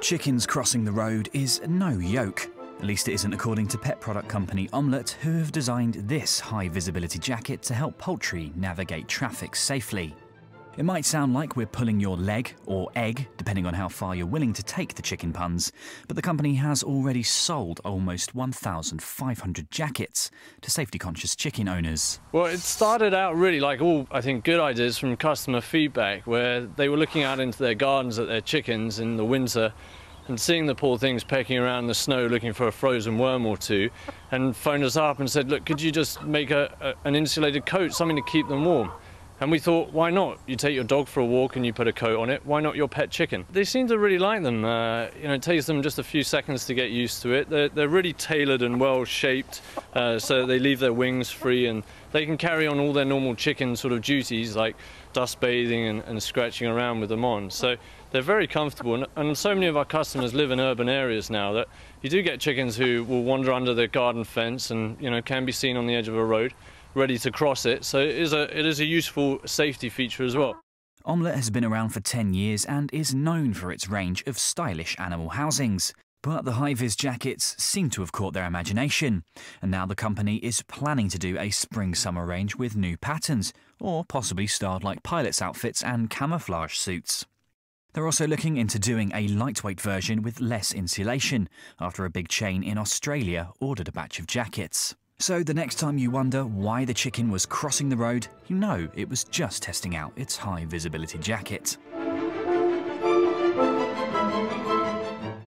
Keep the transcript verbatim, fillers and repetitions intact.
Chickens crossing the road is no yoke. At least it isn't according to pet product company Omlet, who have designed this high-visibility jacket to help poultry navigate traffic safely. It might sound like we're pulling your leg, or egg, depending on how far you're willing to take the chicken puns, but the company has already sold almost one thousand five hundred jackets to safety-conscious chicken owners. Well, it started out really like all, I think, good ideas from customer feedback, where they were looking out into their gardens at their chickens in the winter, and seeing the poor things pecking around the snow looking for a frozen worm or two, and phoned us up and said, look, could you just make a, a, an insulated coat, something to keep them warm? And we thought, why not? You take your dog for a walk and you put a coat on it, why not your pet chicken? They seem to really like them. Uh, you know, it takes them just a few seconds to get used to it. They're, they're really tailored and well shaped, uh, so they leave their wings free and they can carry on all their normal chicken sort of duties like dust bathing and, and scratching around with them on. So they're very comfortable, and, and so many of our customers live in urban areas now that you do get chickens who will wander under their garden fence and, you know, can be seen on the edge of a road, ready to cross it, so it is a, it is a useful safety feature as well. Omlet has been around for ten years and is known for its range of stylish animal housings. But the high-vis jackets seem to have caught their imagination, and now the company is planning to do a spring-summer range with new patterns, or possibly styled like pilots' outfits and camouflage suits. They're also looking into doing a lightweight version with less insulation, after a big chain in Australia ordered a batch of jackets. So the next time you wonder why the chicken was crossing the road, you know it was just testing out its high visibility jacket.